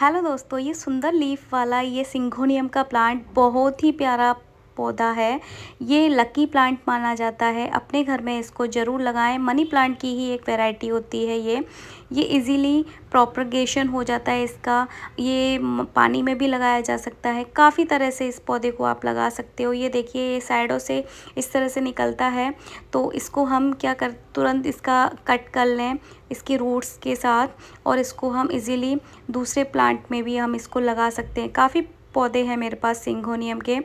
Hello दोस्तों, ये सुंदर लीफ वाला ये सिंगोनियम का प्लांट बहुत ही प्यारा पौधा है। ये लकी प्लांट माना जाता है। अपने घर में इसको ज़रूर लगाएं। मनी प्लांट की ही एक वैरायटी होती है। ये इजीली प्रोपगेशन हो जाता है इसका। ये पानी में भी लगाया जा सकता है। काफ़ी तरह से इस पौधे को आप लगा सकते हो। ये देखिए, ये साइडों से इस तरह से निकलता है, तो इसको हम तुरंत इसका कट कर लें इसके रूट्स के साथ, और इसको हम इजीली दूसरे प्लांट में भी हम इसको लगा सकते हैं। काफ़ी पौधे हैं मेरे पास सिंगोनियम के,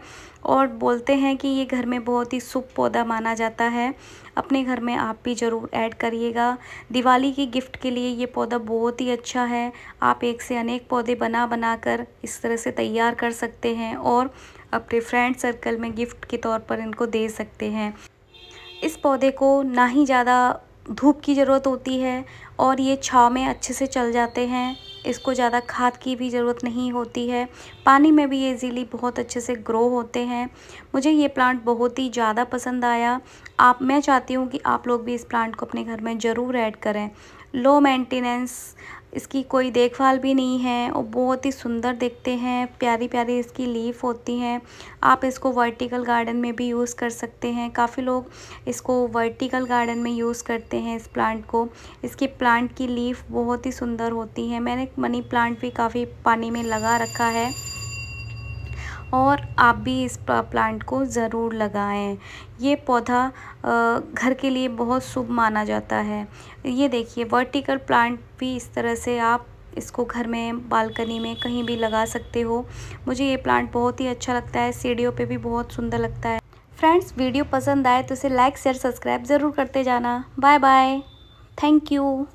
और बोलते हैं कि ये घर में बहुत ही शुभ पौधा माना जाता है। अपने घर में आप भी ज़रूर ऐड करिएगा। दिवाली की गिफ्ट के लिए ये पौधा बहुत ही अच्छा है। आप एक से अनेक पौधे बना कर इस तरह से तैयार कर सकते हैं और अपने फ्रेंड सर्कल में गिफ्ट के तौर पर इनको दे सकते हैं। इस पौधे को ना ही ज़्यादा धूप की ज़रूरत होती है और ये छाँव में अच्छे से चल जाते हैं। इसको ज़्यादा खाद की भी ज़रूरत नहीं होती है। पानी में भी ये इजीली बहुत अच्छे से ग्रो होते हैं। मुझे ये प्लांट बहुत ही ज़्यादा पसंद आया। मैं चाहती हूँ कि आप लोग भी इस प्लांट को अपने घर में ज़रूर ऐड करें। लो मेंटेनेंस, इसकी कोई देखभाल भी नहीं है और बहुत ही सुंदर दिखते हैं। प्यारी प्यारी इसकी लीफ होती हैं। आप इसको वर्टिकल गार्डन में भी यूज़ कर सकते हैं। काफ़ी लोग इसको वर्टिकल गार्डन में यूज़ करते हैं इस प्लांट को। इसके प्लांट की लीफ बहुत ही सुंदर होती है। मैंने मनी प्लांट भी काफ़ी पानी में लगा रखा है, और आप भी इस प्लांट को ज़रूर लगाएं। ये पौधा घर के लिए बहुत शुभ माना जाता है। ये देखिए, वर्टिकल प्लांट भी इस तरह से आप इसको घर में, बालकनी में कहीं भी लगा सकते हो। मुझे ये प्लांट बहुत ही अच्छा लगता है। सीढ़ियों पे भी बहुत सुंदर लगता है। फ्रेंड्स, वीडियो पसंद आए तो इसे लाइक शेयर सब्सक्राइब ज़रूर करते जाना। Bye bye, thank you.